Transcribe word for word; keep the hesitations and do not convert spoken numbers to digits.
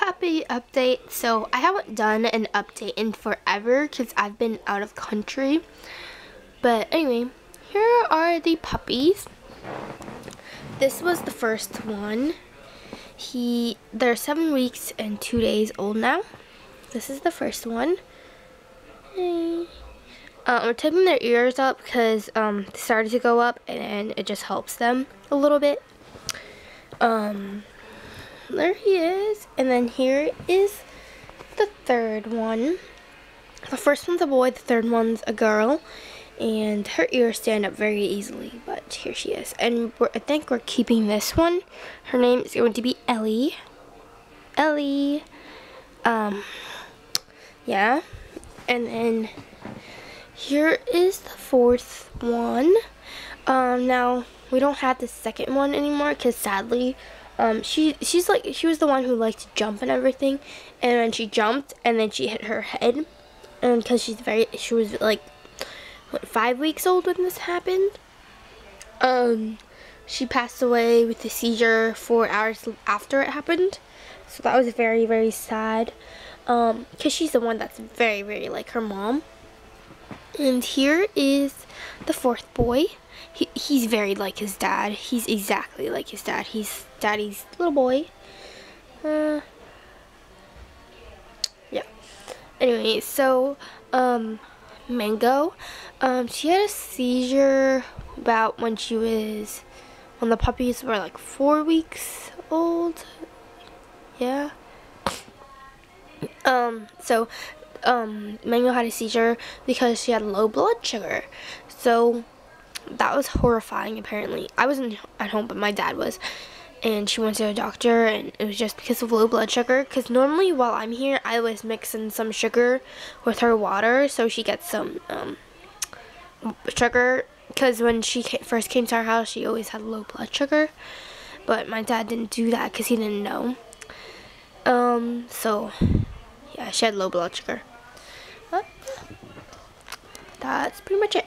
happy update. So I haven't done an update in forever because I've been out of country. But anyway, here are the puppies. This was the first one. He, they're seven weeks and two days old now. This is the first one. Hey. Uh, we're taping their ears up because um, they started to go up, and it just helps them a little bit. Um, there he is. And then here is the third one. The first one's a boy, the third one's a girl. And her ears stand up very easily, but here she is. And we're, I think we're keeping this one. Her name is going to be Ellie. Ellie. Um, yeah. And then here is the fourth one. Um, now, we don't have the second one anymore because sadly, um, she she's like, she was the one who liked to jump and everything. And then she jumped and then she hit her head. And because she's very, she was like, what, five weeks old when this happened. Um, she passed away with a seizure four hours after it happened. So that was very, very sad. Um, because she's the one that's very, very like her mom. And here is the fourth boy. He, he's very like his dad. He's exactly like his dad. He's daddy's little boy. Uh, yeah. Anyway, so um, Mango, um, she had a seizure about when she was, when the puppies were like four weeks old. Yeah. Um, so... Um, Mango had a seizure because she had low blood sugar, so that was horrifying. Apparently I wasn't at home, but my dad was, and she went to a doctor, and it was just because of low blood sugar, because normally while I'm here I was mixing some sugar with her water, so she gets some um, sugar, because when she came, first came to our house, she always had low blood sugar, but my dad didn't do that because he didn't know. Um, so yeah, she had low blood sugar. That's pretty much it.